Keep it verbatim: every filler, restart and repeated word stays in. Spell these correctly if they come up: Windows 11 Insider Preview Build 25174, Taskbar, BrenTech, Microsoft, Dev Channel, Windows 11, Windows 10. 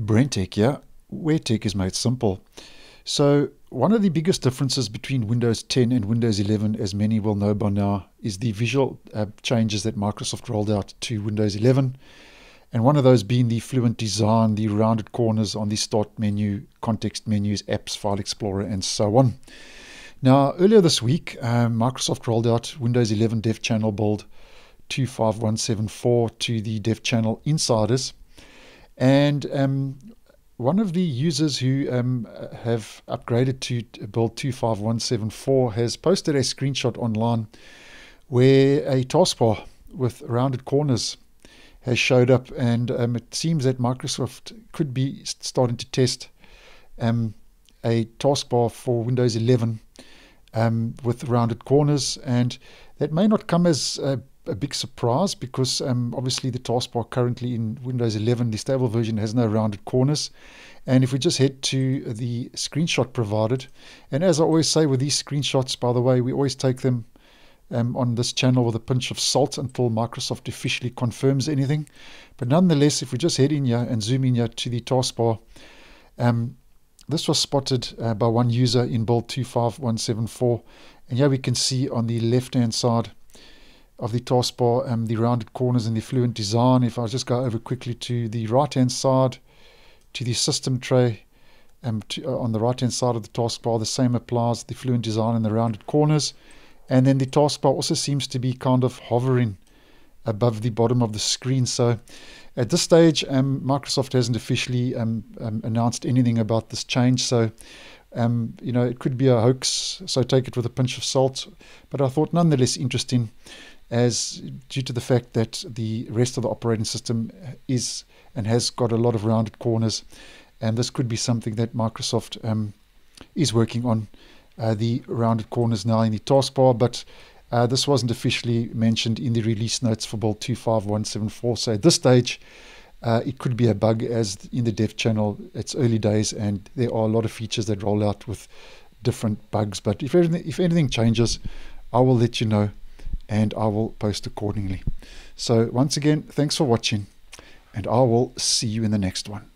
BrenTech, yeah, where tech is made simple. So one of the biggest differences between Windows ten and Windows eleven, as many will know by now, is the visual uh, changes that Microsoft rolled out to Windows eleven. And one of those being the fluent design, the rounded corners on the start menu, context menus, apps, file explorer, and so on. Now, earlier this week, um, Microsoft rolled out Windows eleven Dev Channel Build two five one seven four to the Dev Channel insiders. And um, one of the users who um, have upgraded to build two five one seven four has posted a screenshot online where a taskbar with rounded corners has showed up, and um, it seems that Microsoft could be starting to test um, a taskbar for Windows eleven um, with rounded corners, and that may not come as a, a big surprise because um, obviously the taskbar currently in Windows eleven, the stable version, has no rounded corners. And if we just head to the screenshot provided, and as I always say with these screenshots, by the way, we always take them Um, on this channel with a pinch of salt until Microsoft officially confirms anything. But nonetheless, if we just head in here and zoom in here to the taskbar, um, this was spotted uh, by one user in build two five one seven four, and here we can see on the left hand side of the taskbar um, the rounded corners and the fluent design. If I just go over quickly to the right hand side to the system tray, um, to, uh, on the right hand side of the taskbar, the same applies, the fluent design and the rounded corners. And then the taskbar also seems to be kind of hovering above the bottom of the screen. So at this stage, um, Microsoft hasn't officially um, um, announced anything about this change. So, um, you know, it could be a hoax, so take it with a pinch of salt. But I thought nonetheless interesting, as due to the fact that the rest of the operating system is and has got a lot of rounded corners. And this could be something that Microsoft um, is working on. Uh, the rounded corners now in the taskbar, but uh, this wasn't officially mentioned in the release notes for build two five one seven four. So at this stage, uh, it could be a bug, as in the dev channel, it's early days and there are a lot of features that roll out with different bugs. But if anything, if anything changes, I will let you know and I will post accordingly. So once again, thanks for watching, and I will see you in the next one.